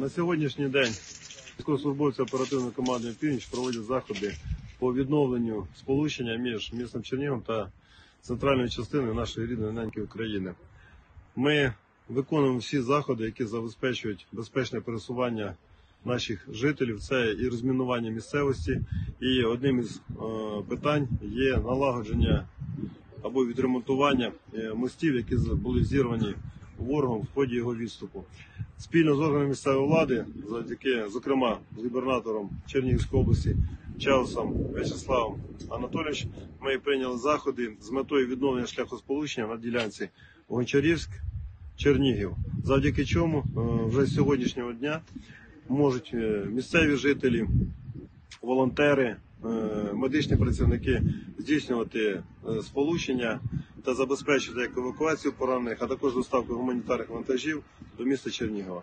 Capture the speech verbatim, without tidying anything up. На сьогоднішній день військовослужбовці оперативної команди «Північ» проводять заходи по відновленню сполучення між містом Чернігом та центральною частиною нашої рідної неньки України. Ми виконуємо всі заходи, які забезпечують безпечне пересування наших жителів. Це і розмінування місцевості, і одним із питань є налагодження або відремонтування мостів, які були зірвані ворогом в ході його відступу. Спільно з органами місцевої влади, завдяки, зокрема, з губернатором Чернігівської області Чаусом Вячеславом Анатолійовичем, ми прийняли заходи з метою відновлення шляхосполучення на ділянці Гончарівськ-Чернігів, завдяки чому вже з сьогоднішнього дня можуть місцеві жителі, волонтери, медичні працівники здійснювати сполучення та забезпечити як евакуацію поранених, а також доставку гуманітарних вантажів до міста Чернігова.